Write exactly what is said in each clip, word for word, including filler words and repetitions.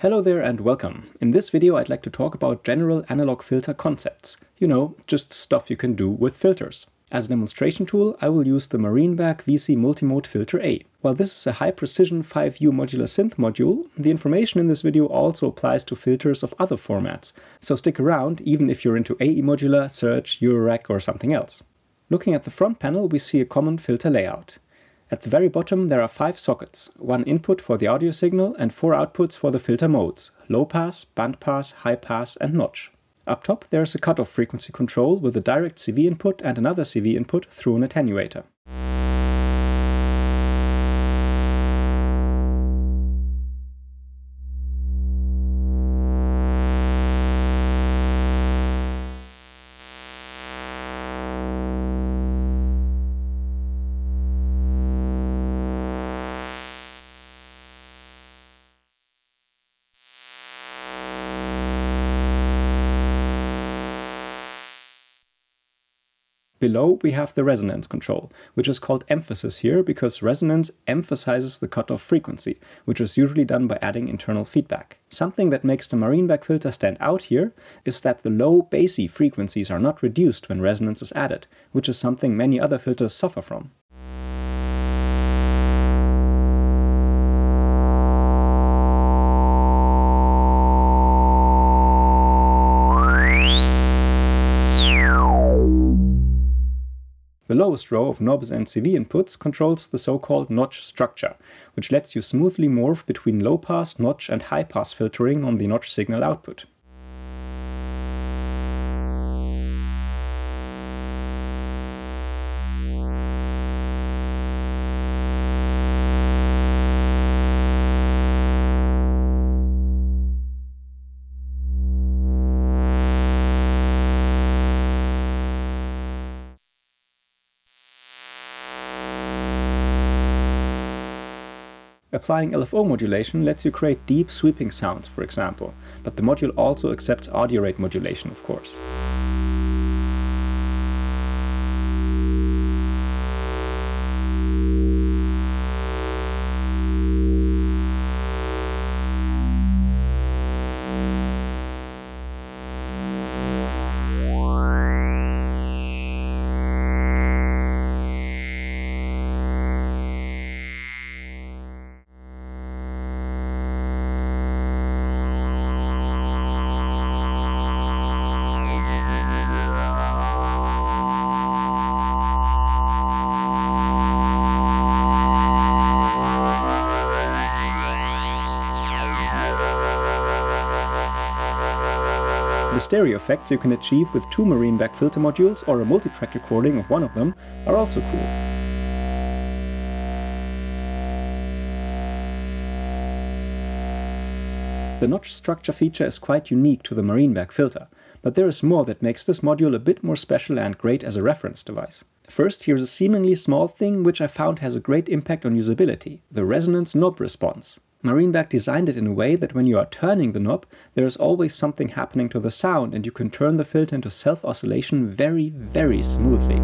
Hello there and welcome. In this video I'd like to talk about general analog filter concepts. You know, just stuff you can do with filters. As a demonstration tool I will use the Marienberg V C Multimode Filter A. While this is a high-precision five U modular synth module, the information in this video also applies to filters of other formats, so stick around even if you're into A E Modular, Serge, Eurorack or something else. Looking at the front panel we see a common filter layout. At the very bottom there are five sockets, one input for the audio signal and four outputs for the filter modes, low pass, band pass, high pass and notch. Up top there is a cutoff frequency control with a direct C V input and another C V input through an attenuator. Below we have the resonance control, which is called emphasis here because resonance emphasizes the cutoff frequency, which is usually done by adding internal feedback. Something that makes the Marienberg filter stand out here is that the low bassy frequencies are not reduced when resonance is added, which is something many other filters suffer from. The lowest row of knobs and C V inputs controls the so-called notch structure, which lets you smoothly morph between low-pass, notch and high-pass filtering on the notch signal output. Applying L F O modulation lets you create deep sweeping sounds, for example, but the module also accepts audio rate modulation, of course. The stereo effects you can achieve with two Marienberg filter modules or a multitrack recording of one of them are also cool. The notch structure feature is quite unique to the Marienberg filter, but there is more that makes this module a bit more special and great as a reference device. First, here's a seemingly small thing which I found has a great impact on usability, the resonance knob response. Marienberg designed it in a way that when you are turning the knob, there is always something happening to the sound and you can turn the filter into self-oscillation very, very smoothly.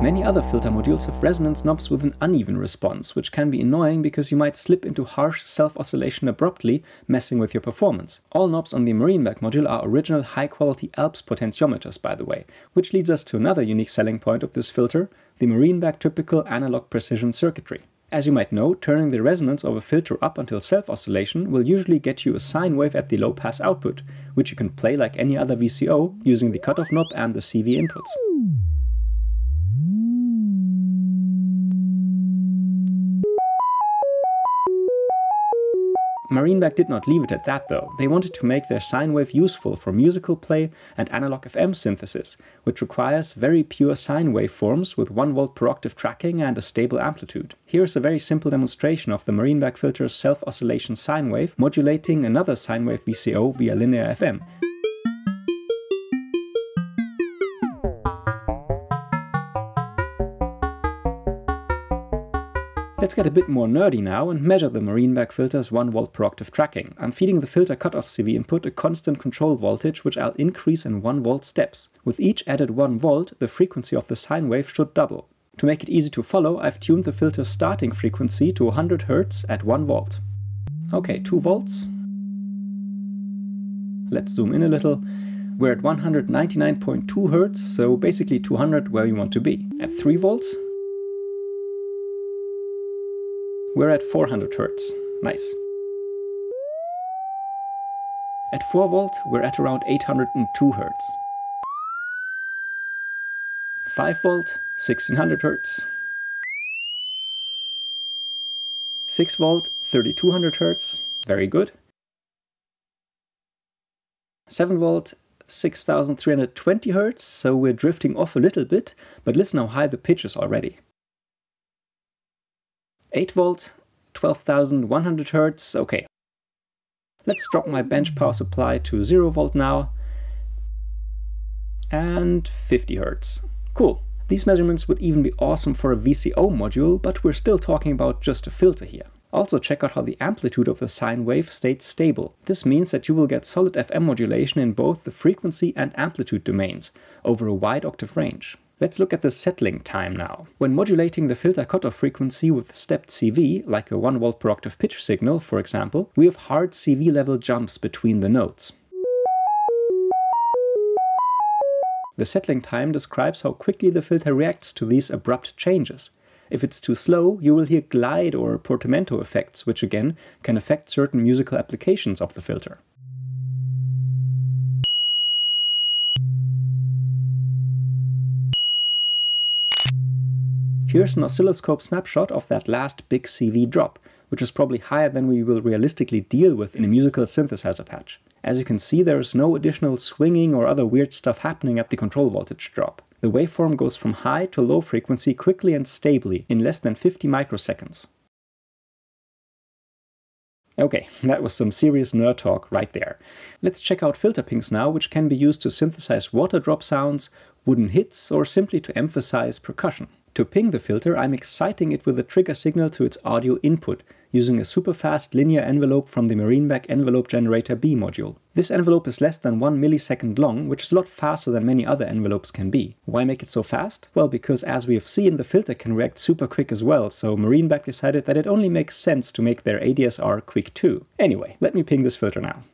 Many other filter modules have resonance knobs with an uneven response, which can be annoying because you might slip into harsh self-oscillation abruptly, messing with your performance. All knobs on the Marienberg module are original high-quality Alps potentiometers, by the way, which leads us to another unique selling point of this filter, the Marienberg typical analog precision circuitry. As you might know, turning the resonance of a filter up until self-oscillation will usually get you a sine wave at the low-pass output, which you can play like any other V C O using the cutoff knob and the C V inputs. Marienberg did not leave it at that though. They wanted to make their sine wave useful for musical play and analog F M synthesis, which requires very pure sine wave forms with one volt per octave tracking and a stable amplitude. Here's a very simple demonstration of the Marienberg filter's self-oscillation sine wave modulating another sine wave V C O via linear F M. Let's get a bit more nerdy now and measure the Marienberg filter's one volt per octave tracking. I'm feeding the filter cutoff C V input a constant control voltage which I'll increase in one volt steps. With each added one volt, the frequency of the sine wave should double. To make it easy to follow, I've tuned the filter's starting frequency to one hundred hertz at one volt. Okay, two volts. Let's zoom in a little. We're at one hundred ninety-nine point two hertz, so basically two hundred where you want to be. At three volts, we're at four hundred hertz. Nice. At four volt, we're at around eight hundred two hertz. five volt, sixteen hundred hertz. six volt, thirty-two hundred hertz. Very good. seven volt, six thousand three hundred twenty hertz, so we're drifting off a little bit, but listen how high the pitch is already. eight volt, twelve thousand one hundred hertz, okay. Let's drop my bench power supply to zero volt now, and fifty hertz. Cool. These measurements would even be awesome for a V C O module, but we're still talking about just a filter here. Also check out how the amplitude of the sine wave stayed stable. This means that you will get solid F M modulation in both the frequency and amplitude domains, over a wide octave range. Let's look at the settling time now. When modulating the filter cutoff frequency with stepped C V, like a one volt per octave pitch signal, for example, we have hard C V level jumps between the notes. The settling time describes how quickly the filter reacts to these abrupt changes. If it's too slow, you will hear glide or portamento effects, which again can affect certain musical applications of the filter. Here's an oscilloscope snapshot of that last big C V drop, which is probably higher than we will realistically deal with in a musical synthesizer patch. As you can see, there is no additional swinging or other weird stuff happening at the control voltage drop. The waveform goes from high to low frequency quickly and stably, in less than fifty microseconds. Okay, that was some serious nerd talk right there. Let's check out filter pings now, which can be used to synthesize water drop sounds, wooden hits, or simply to emphasize percussion. To ping the filter, I'm exciting it with a trigger signal to its audio input, using a superfast linear envelope from the Marienberg Envelope Generator B module. This envelope is less than one millisecond long, which is a lot faster than many other envelopes can be. Why make it so fast? Well, because as we have seen, the filter can react super quick as well, so Marienberg decided that it only makes sense to make their A D S R quick too. Anyway, let me ping this filter now.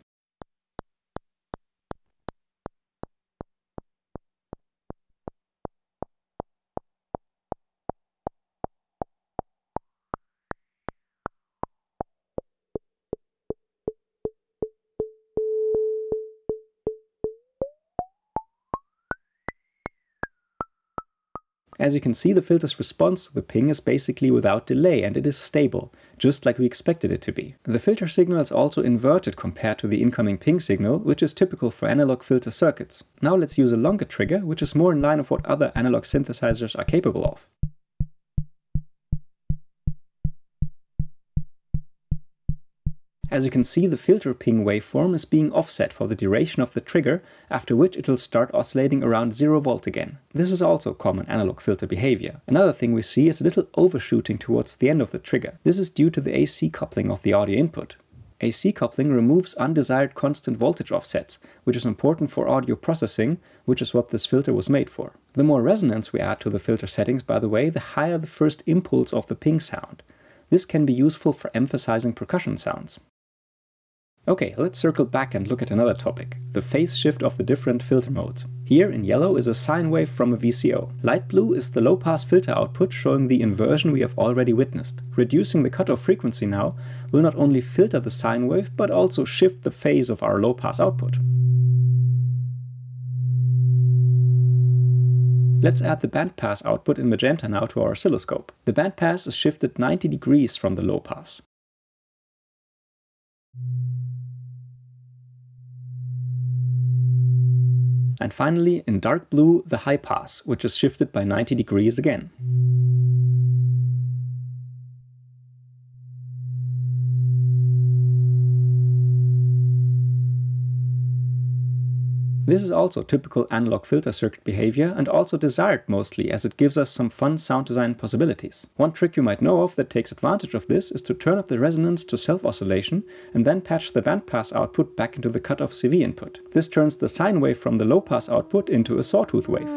As you can see, the filter's response to the ping is basically without delay, and it is stable, just like we expected it to be. The filter signal is also inverted compared to the incoming ping signal, which is typical for analog filter circuits. Now let's use a longer trigger, which is more in line with what other analog synthesizers are capable of. As you can see, the filter ping waveform is being offset for the duration of the trigger, after which it'll start oscillating around zero volt again. This is also common analog filter behavior. Another thing we see is a little overshooting towards the end of the trigger. This is due to the A C coupling of the audio input. A C coupling removes undesired constant voltage offsets, which is important for audio processing, which is what this filter was made for. The more resonance we add to the filter settings, by the way, the higher the first impulse of the ping sound. This can be useful for emphasizing percussion sounds. Okay, let's circle back and look at another topic, the phase shift of the different filter modes. Here in yellow is a sine wave from a V C O. Light blue is the low-pass filter output showing the inversion we have already witnessed. Reducing the cutoff frequency now will not only filter the sine wave, but also shift the phase of our low-pass output. Let's add the bandpass output in magenta now to our oscilloscope. The bandpass is shifted ninety degrees from the low-pass. And finally, in dark blue, the high pass, which is shifted by ninety degrees again. This is also typical analog filter circuit behavior, and also desired mostly, as it gives us some fun sound design possibilities. One trick you might know of that takes advantage of this is to turn up the resonance to self-oscillation and then patch the bandpass output back into the cutoff C V input. This turns the sine wave from the low-pass output into a sawtooth wave.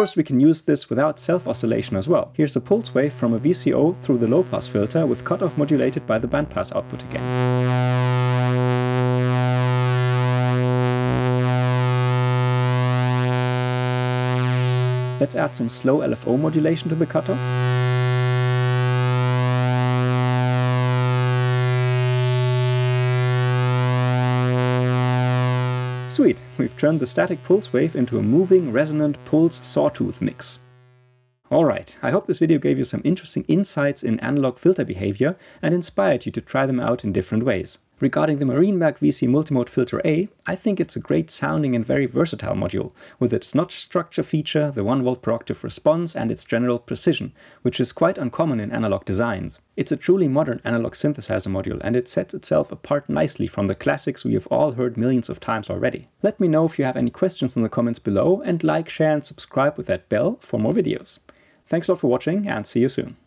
course, we can use this without self-oscillation as well. Here's a pulse wave from a V C O through the low-pass filter with cutoff modulated by the bandpass output again. Let's add some slow L F O modulation to the cutoff. Sweet, we've turned the static pulse wave into a moving, resonant pulse sawtooth mix. Alright, I hope this video gave you some interesting insights in analog filter behavior and inspired you to try them out in different ways. Regarding the Marienberg V C Multimode Filter A, I think it's a great sounding and very versatile module, with its notch structure feature, the one volt per octave response and its general precision, which is quite uncommon in analog designs. It's a truly modern analog synthesizer module, and it sets itself apart nicely from the classics we have all heard millions of times already. Let me know if you have any questions in the comments below, and like, share and subscribe with that bell for more videos. Thanks a lot for watching, and see you soon.